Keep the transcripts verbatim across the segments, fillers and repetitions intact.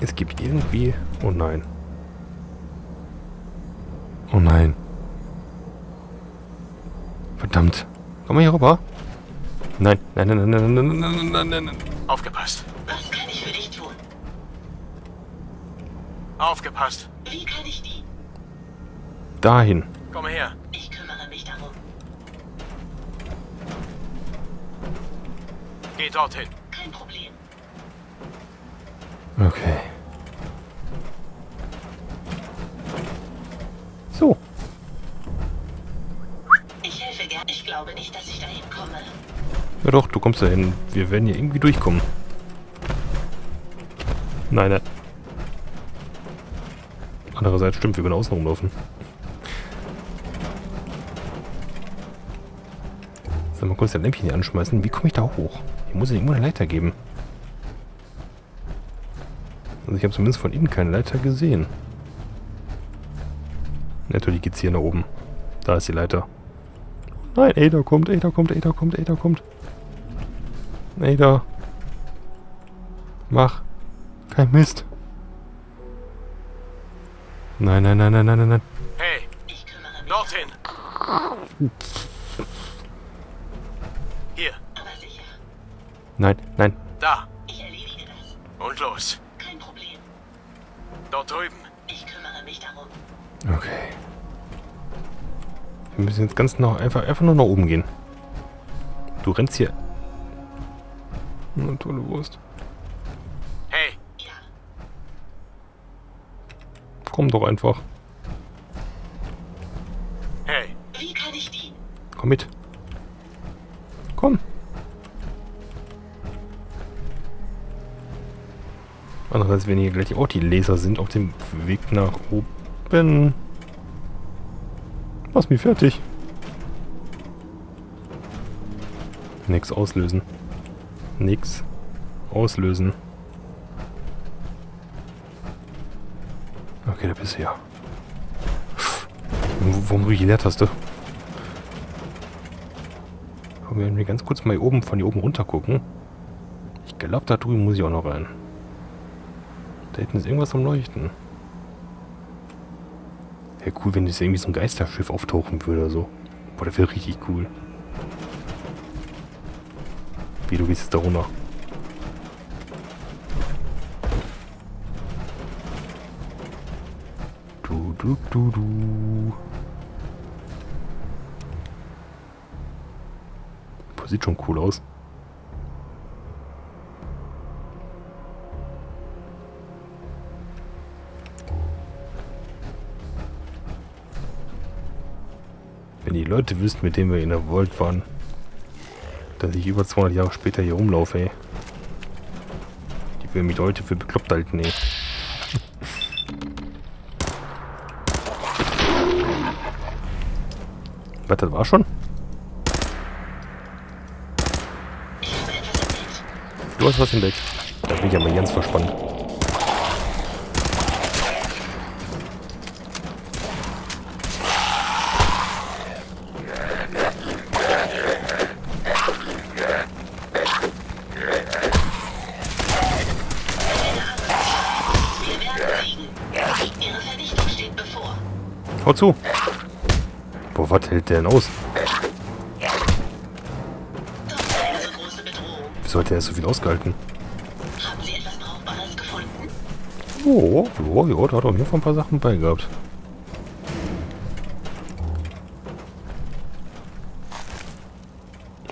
Es gibt irgendwie... Oh nein. Oh nein. Verdammt. Komm mal hier rüber. Nein, nein, nein, nein, nein, nein, nein, nein, nein, nein. Aufgepasst. Was kann ich für dich tun? Aufgepasst. Wie kann ich die? Dahin. Komm her. Ich kümmere mich darum. Geh dorthin. Kein Problem. Okay. So. Ich helfe gern. Ich glaube nicht, dass ich dahin komme. Ja doch, du kommst dahin. Wir werden hier irgendwie durchkommen. Nein, nein. Andererseits stimmt, wir können außen rumlaufen. So, mal kurz das Lämpchen hier anschmeißen. Wie komme ich da hoch? Hier muss es irgendwo eine Leiter geben. Also ich habe zumindest von innen keine Leiter gesehen. Natürlich geht's hier nach oben. Da ist die Leiter. Nein, Ada kommt, Ada kommt, Ada kommt, Ada kommt. Ada. Mach. Kein Mist. Nein, nein, nein, nein, nein, nein. Hey, dorthin. Hier. Aber sicher. Nein, nein. Da. Ich erledige das. Und los. Kein Problem. Dort drüben. Ich kümmere mich darum. Okay. Wir müssen jetzt ganz noch einfach, einfach nur nach oben gehen. Du rennst hier. Eine tolle Wurst. Hey. Ja. Komm doch einfach. Hey. Wie kann ich die? Komm mit. Komm. Andererseits, wenn hier gleich auch die Laser sind auf dem Weg nach oben. Mach's mir fertig. Nix auslösen. Nix auslösen. Okay, da bist du ja. Warum drücke ich die Leertaste? Wenn wir ganz kurz mal hier oben, von hier oben runter gucken. Ich glaube, da drüben muss ich auch noch rein. Da hinten ist irgendwas am Leuchten. Wäre cool, wenn das irgendwie so ein Geisterschiff auftauchen würde oder so. Boah, das wäre richtig cool. Wie, du gehst jetzt da runter. Du, du, du, du. Boah, sieht schon cool aus. Wenn die Leute wüssten, mit denen wir in der Vault waren, dass ich über zweihundert Jahre später hier rumlaufe, ey. Die würden mich heute für bekloppt halten, ey. Was, das war schon? Du hast was im Deck. Da bin ich aber ganz verspannt. Hau zu! Boah, was hält der denn aus? Wieso hat der so viel ausgehalten? Haben Sie etwas Brauchbares gefunden? Oh, oh, ja, da hat auch mir von ein paar Sachen bei gehabt.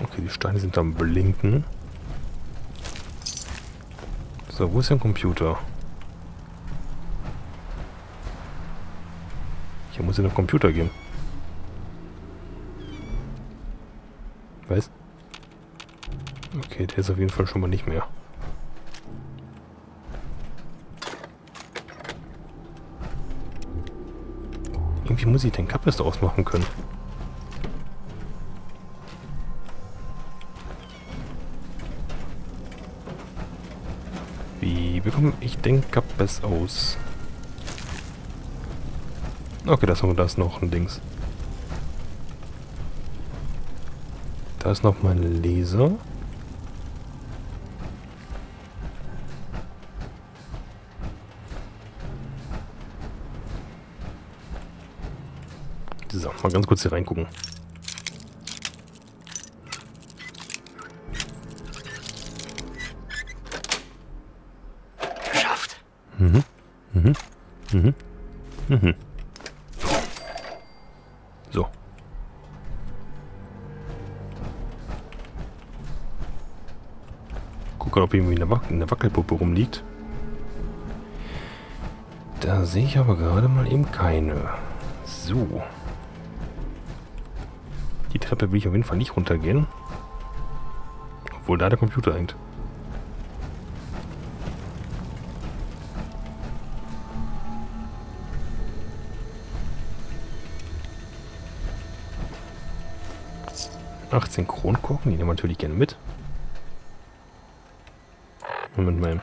Okay, die Steine sind am Blinken. So, wo ist denn Computer? Hier muss ich in den Computer gehen. Weiß? Okay, der ist auf jeden Fall schon mal nicht mehr. Irgendwie muss ich den Kappes ausmachen können. Wie bekomme ich den Kappes aus? Okay, das haben wir, da ist noch ein Dings. Da ist noch mein Laser. So, mal ganz kurz hier reingucken. Geschafft. Mhm. Mhm. Mhm. Mhm. So. Gucken, ob irgendwie eine, Wac- eine Wackelpuppe rumliegt. Da sehe ich aber gerade mal eben keine. So. Die Treppe will ich auf jeden Fall nicht runtergehen. Obwohl da der Computer hängt. achtzehn Kronkorken, die nehmen wir natürlich gerne mit. Moment mal.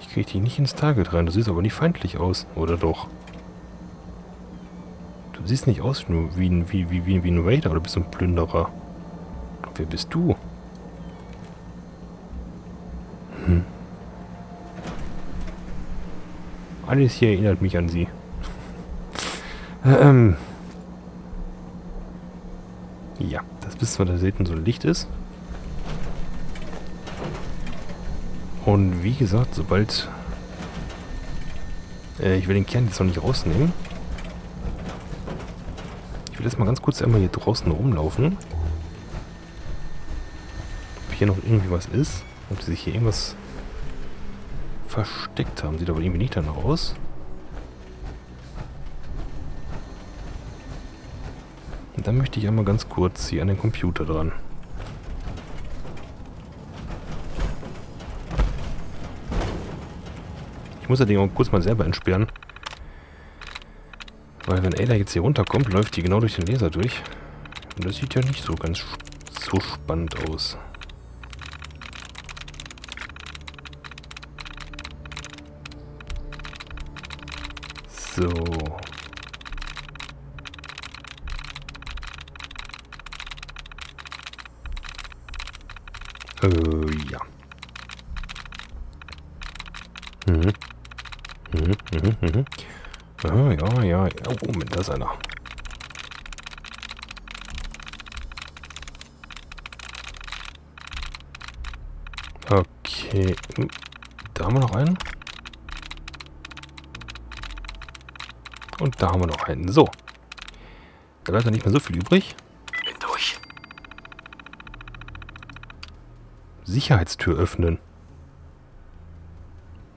Ich kriege die nicht ins Target rein. Du siehst aber nicht feindlich aus, oder doch? Du siehst nicht aus wie ein, wie, wie, wie, wie ein Raider oder bist du ein Plünderer. Wer bist du? Hm. Alles hier erinnert mich an sie. Ähm. Ja, das wissen wir, dass selten so Licht ist. Und wie gesagt, sobald... Äh, ich will den Kern jetzt noch nicht rausnehmen. Ich will jetzt mal ganz kurz einmal hier draußen rumlaufen. Ob hier noch irgendwie was ist. Ob die sich hier irgendwas versteckt haben. Sieht aber irgendwie nicht danach aus. Und dann möchte ich einmal ganz kurz hier an den Computer dran. Ich muss ja den auch kurz mal selber entsperren. Weil wenn Ada jetzt hier runterkommt, läuft die genau durch den Laser durch. Und das sieht ja nicht so ganz so spannend aus. So. Äh, ja. Mhm. Mhm, mhm, mhm. Ah, ja, ja, ja. Oh, Moment, da ist einer. Okay. Da haben wir noch einen. Und da haben wir noch einen. So. Da bleibt ja nicht mehr so viel übrig. Bin durch. Sicherheitstür öffnen.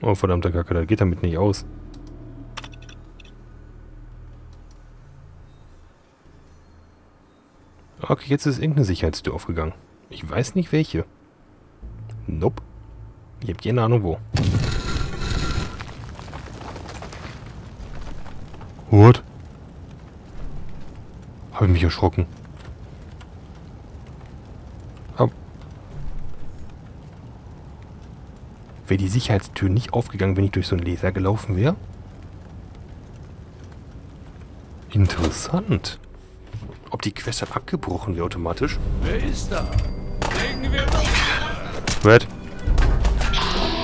Oh, verdammter Kacke, das geht damit nicht aus. Okay, jetzt ist irgendeine Sicherheitstür aufgegangen. Ich weiß nicht welche. Nope. Ich habe keine Ahnung wo. What? Habe ich mich erschrocken. Wäre die Sicherheitstür nicht aufgegangen, wenn ich durch so einen Laser gelaufen wäre? Interessant. Ob die Quest dann abgebrochen wäre automatisch? Wer ist da? Legen wir los! What?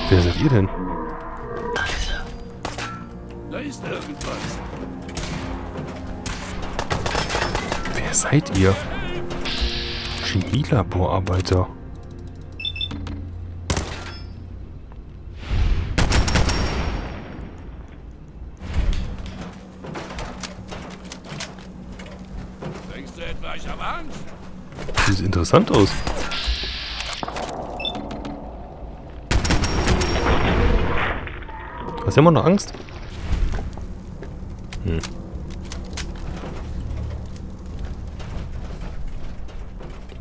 Wer seid ihr denn? Da ist irgendwas. Wer seid ihr? Chemielaborarbeiter. Sieht interessant aus. Hast du immer noch Angst? Hm.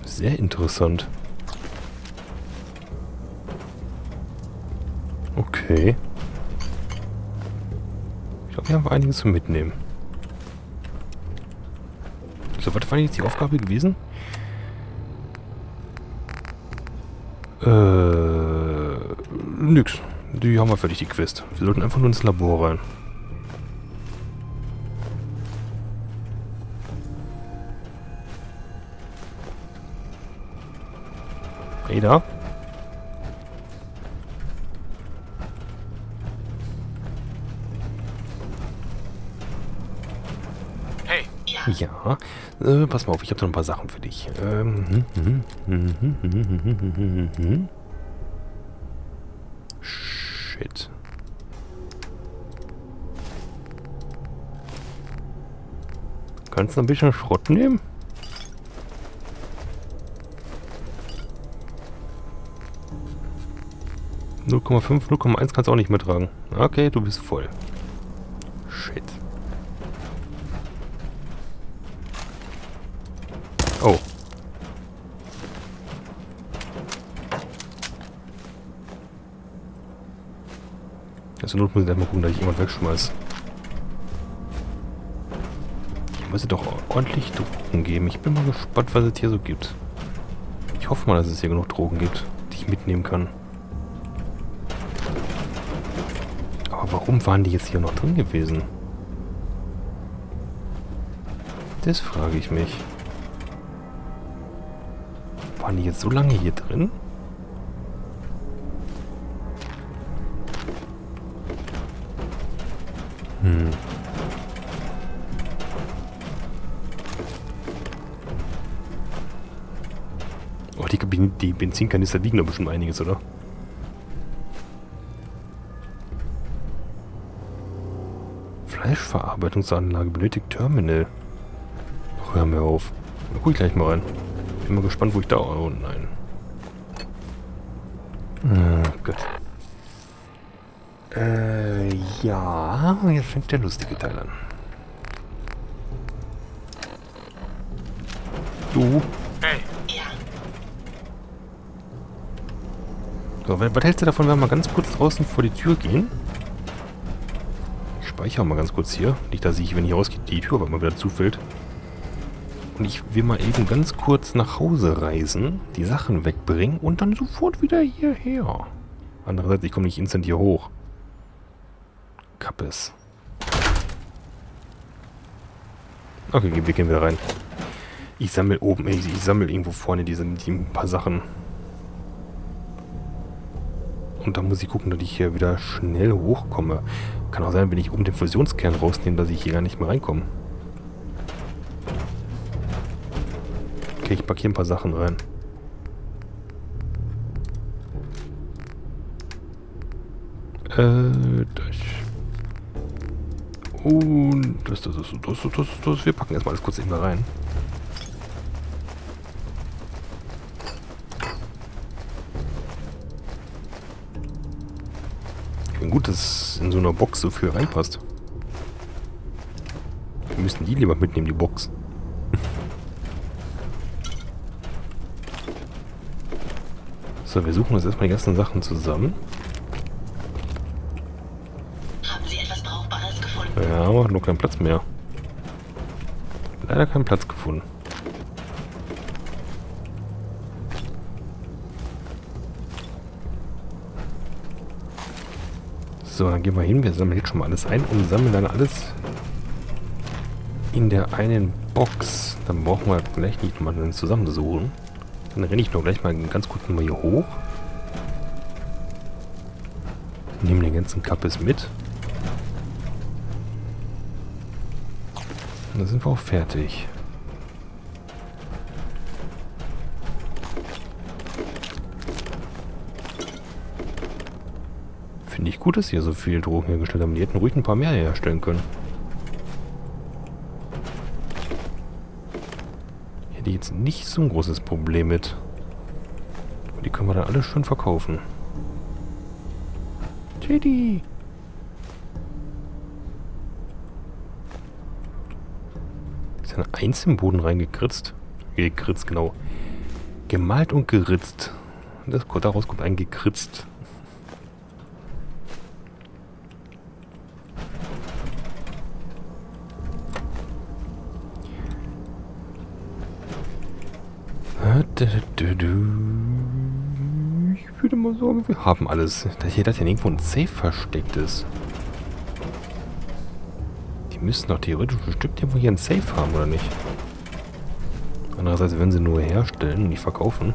Sehr interessant. Okay. Ich glaube, wir haben einiges zu mitnehmen. So, was war jetzt die Aufgabe gewesen? Äh, nix. Die haben wir fertig, die Quest. Wir sollten einfach nur ins Labor rein. Ada? Ja. Äh, pass mal auf, ich habe noch ein paar Sachen für dich. Ähm. Shit. Kannst du ein bisschen Schrott nehmen? null Komma fünf, null Komma eins kannst du auch nicht mittragen. Okay, du bist voll. Shit. Oh. Also Not muss ich gleich mal gucken, dass ich jemand wegschmeiß. Ich muss doch ordentlich Drogen geben. Ich bin mal gespannt, was es hier so gibt. Ich hoffe mal, dass es hier genug Drogen gibt, die ich mitnehmen kann. Warum waren die jetzt hier noch drin gewesen? Das frage ich mich. Waren die jetzt so lange hier drin? Hm. Oh, die, die Benzinkanister liegen doch bestimmt einiges, oder? Fleischverarbeitungsanlage benötigt Terminal. Ach, hör mir auf. Na gut, gleich mal rein. Bin mal gespannt, wo ich da... Oh nein. Hm, gut. Äh, ja. Jetzt fängt der lustige Teil an. Du. Hey. Ja. So, was, was hältst du davon, wenn wir mal ganz kurz draußen vor die Tür gehen? Ich hau mal ganz kurz hier. Nicht, dass ich, wenn ich rausgehe, die Tür aber mal wieder zufällt. Und ich will mal eben ganz kurz nach Hause reisen, die Sachen wegbringen und dann sofort wieder hierher. Andererseits, ich komme nicht instant hier hoch. Kappes. Okay, wir gehen wieder rein. Ich sammle oben, ich, ich sammle irgendwo vorne diese, die ein paar Sachen. Und dann muss ich gucken, dass ich hier wieder schnell hochkomme. Kann auch sein, wenn ich oben den Fusionskern rausnehme, dass ich hier gar nicht mehr reinkomme. Okay, ich packe hier ein paar Sachen rein. Äh, das. Und das, das, das, das, das, das, das. Wir packen erstmal alles kurz eben da rein. Gut, dass in so einer Box so viel reinpasst. Wir müssen die lieber mitnehmen, die Box. So, wir suchen uns erstmal die ganzen Sachen zusammen. Haben Sie etwas Brauchbares gefunden? Ja, aber nur keinen Platz mehr. Leider keinen Platz gefunden. So, dann gehen wir hin. Wir sammeln jetzt schon mal alles ein und sammeln dann alles in der einen Box. Dann brauchen wir gleich nicht mal zusammensuchen. Dann renne ich doch gleich mal ganz kurz mal hier hoch. Nehmen den ganzen Kappes mit. Und dann sind wir auch fertig. Nicht gut, dass hier so viel Drogen hergestellt haben. Die hätten ruhig ein paar mehr herstellen können. Hätte ich jetzt nicht so ein großes Problem mit. Die können wir dann alle schön verkaufen. Teddy! Ist eine Eins im Boden reingekritzt? Gekritzt, genau. Gemalt und geritzt. Das, daraus kommt ein gekritzt. Ich würde mal sagen, wir haben alles. Dass hier das ja irgendwo ein Safe versteckt ist. Die müssen doch theoretisch bestimmt irgendwo hier ein Safe haben, oder nicht? Andererseits, wenn sie nur herstellen und nicht verkaufen.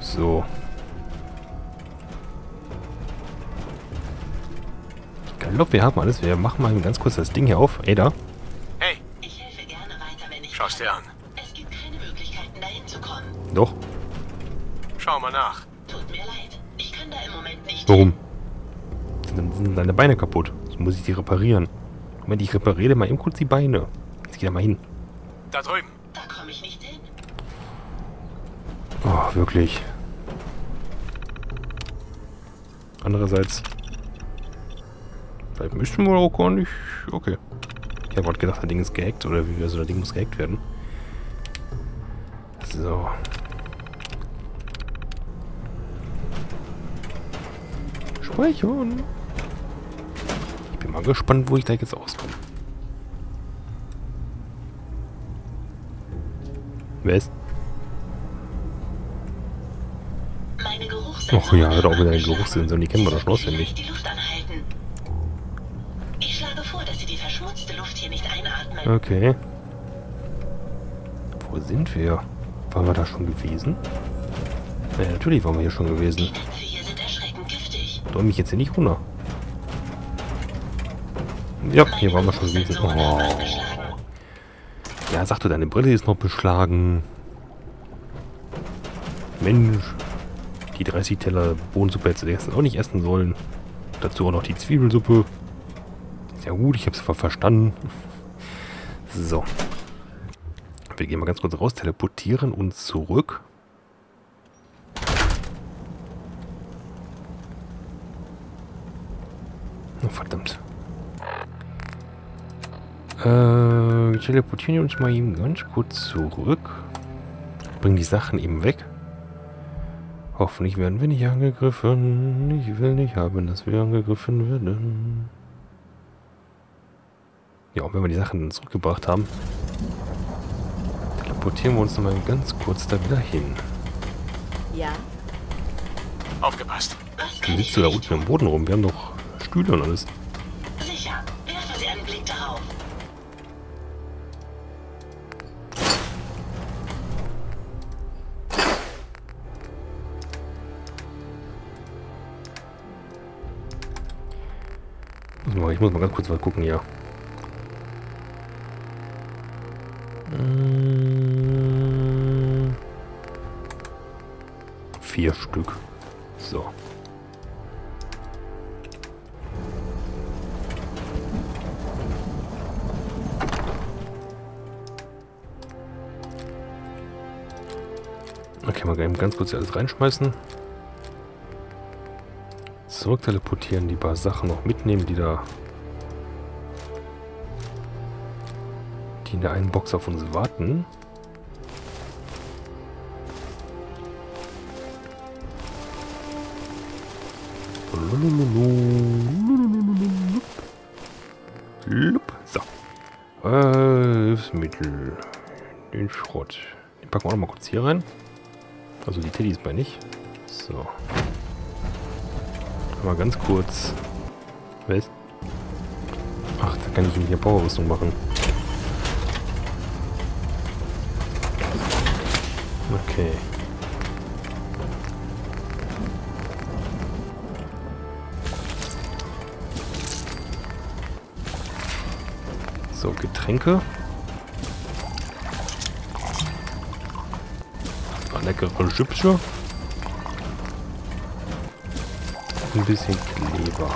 So. Galopp, wir haben alles. Wir machen mal ganz kurz das Ding hier auf. Ada. Hey. Ich helfe gerne weiter, wenn ich Schau's dir an. Es gibt keine Möglichkeiten, dahin zu kommen. Doch. Schau mal nach. Tut mir leid. Ich kann da im Moment nicht. Warum? Dann sind deine Beine kaputt. Jetzt muss ich die reparieren. Moment, ich repariere mal eben kurz die Beine. Jetzt geh da mal hin. Da drüben. Da komme ich nicht hin. Oh, wirklich. Andererseits... Vielleicht müssen wir auch gar nicht... Okay. Ich habe gerade gedacht, das Ding ist gehackt. Oder wie wir so, das Ding muss gehackt werden. So. Speichern. Ich bin mal gespannt, wo ich da jetzt auskomme. Wer ist? Och ja, hört auch wieder einen Geruchssensor, die kennen wir doch schon auswendig. Ich schlage vor, dass Sie die verschmutzte Luft hier nicht einatmen. Okay. Wo sind wir? Waren wir da schon gewesen? Ja, natürlich waren wir hier schon gewesen. Die Dämpfe hier sind erschreckend giftig. Dreh mich jetzt hier nicht runter. Ja, hier waren wir schon gewesen. Oh. Ja, sag du, deine Brille ist noch beschlagen. Mensch. Die dreißig Teller Bohnensuppe hätte ich auch nicht essen sollen. Dazu auch noch die Zwiebelsuppe. Sehr gut, ich habe es ver verstanden. So. Wir gehen mal ganz kurz raus, teleportieren und zurück. Oh, verdammt. Äh, teleportieren wir uns mal eben ganz kurz zurück. Bringen die Sachen eben weg. Hoffentlich werden wir nicht angegriffen. Ich will nicht haben, dass wir angegriffen werden. Ja, und wenn wir die Sachen zurückgebracht haben, teleportieren wir uns nochmal ganz kurz da wieder hin. Ja. Aufgepasst. Wie sitzt du da unten am Boden rum? Wir haben doch Stühle und alles. Sicher. Werfen Sie einen Blick darauf. Ich muss mal ganz kurz mal gucken, ja. Hm. Vier Stück. So. Okay, mal ganz kurz hier alles reinschmeißen. Zurück teleportieren, die paar Sachen noch mitnehmen, die da die in der einen Box auf uns warten. So. Äh, Hilfsmittel. Den Schrott. Den packen wir auch noch mal kurz hier rein. Also die Teddys bei nicht. So. Mal ganz kurz. Was? Ach, da kann ich mit der Powerrüstung machen. Okay. So, Getränke. Ein leckere Schüppchen. Ein bisschen Kleber.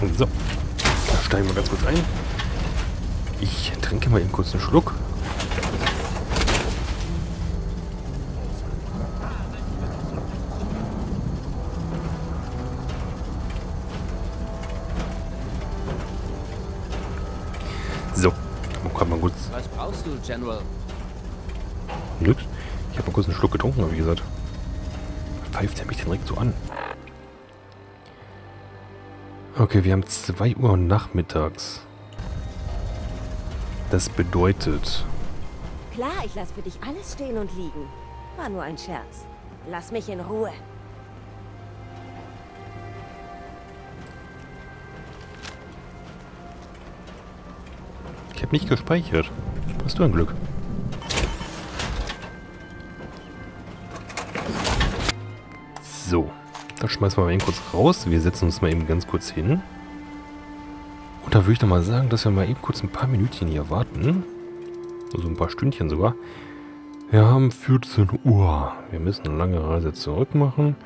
Und so, da steigen wir ganz kurz ein. Ich trinke mal eben kurz einen Schluck. So, komm mal kurz. Brauchst du, General? Nix. Ich habe mal kurz einen Schluck getrunken, wie gesagt. Pfeift er mich denn direkt so an? Okay, wir haben zwei Uhr nachmittags. Das bedeutet... Klar, ich lasse für dich alles stehen und liegen. War nur ein Scherz. Lass mich in Ruhe. Ich habe nicht gespeichert. Hast du ein Glück? So, das schmeißen wir mal eben kurz raus. Wir setzen uns mal eben ganz kurz hin. Und da würde ich doch mal sagen, dass wir mal eben kurz ein paar Minütchen hier warten. Also ein paar Stündchen sogar. Wir haben vierzehn Uhr. Wir müssen eine lange Reise zurück machen.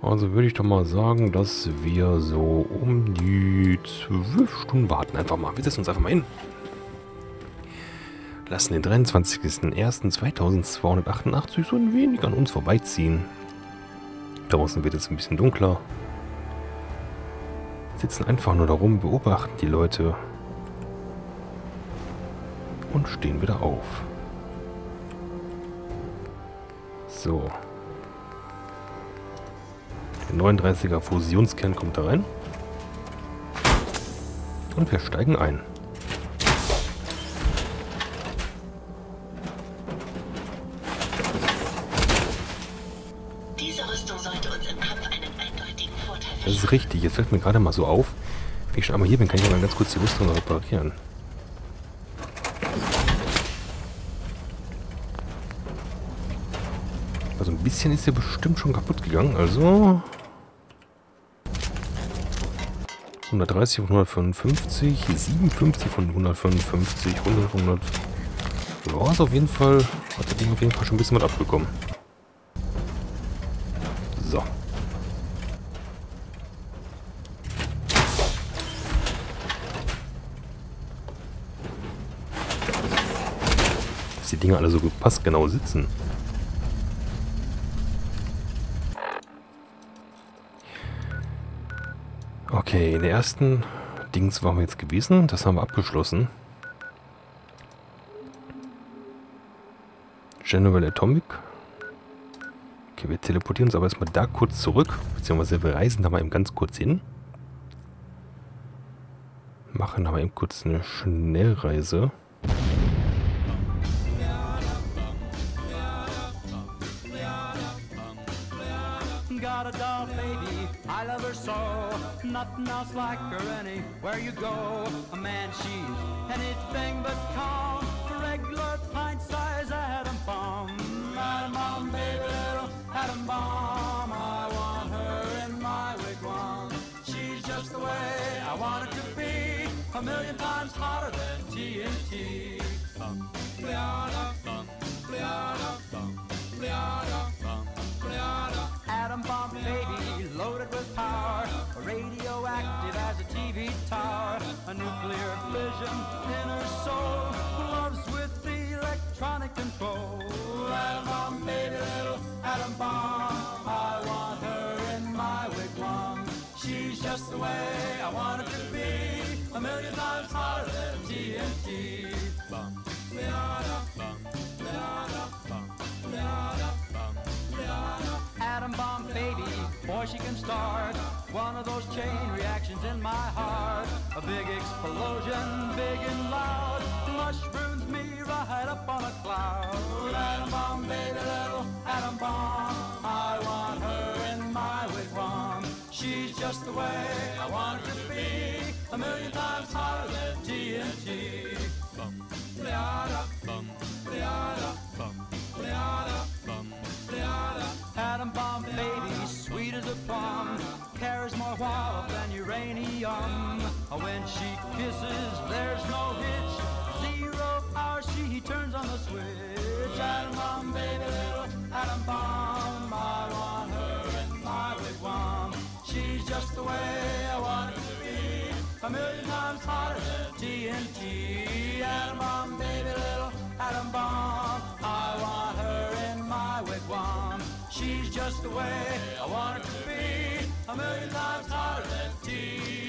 Also würde ich doch mal sagen, dass wir so um die zwölf Stunden warten. Einfach mal. Wir setzen uns einfach mal hin. Lassen den dreiundzwanzigsten ersten zweitausendzweihundertachtundachtzig so ein wenig an uns vorbeiziehen. Draußen wird es ein bisschen dunkler. Sitzen einfach nur da rum, beobachten die Leute. Und stehen wieder auf. So. Der neununddreißiger Fusionskern kommt da rein. Und wir steigen ein. Das ist richtig. Jetzt fällt mir gerade mal so auf. Wenn ich schon einmal hier bin, kann ich mal ganz kurz die Rüstung reparieren. Also ein bisschen ist ja bestimmt schon kaputt gegangen. Also hundertdreißig von hundertfünfundfünfzig, siebenundfünfzig von hundertfünfundfünfzig, hundert von hundert. Ja, ist auf jeden Fall, hat der Ding auf jeden Fall schon ein bisschen was abbekommen. So. Die Dinger alle so gut passgenau sitzen. Okay, in der ersten Dings waren wir jetzt gewesen. Das haben wir abgeschlossen. General Atomic. Okay, wir teleportieren uns aber erstmal da kurz zurück. Beziehungsweise wir reisen da mal eben ganz kurz hin. Machen da mal eben kurz eine Schnellreise. The way I want it to be, a million times hotter than tea.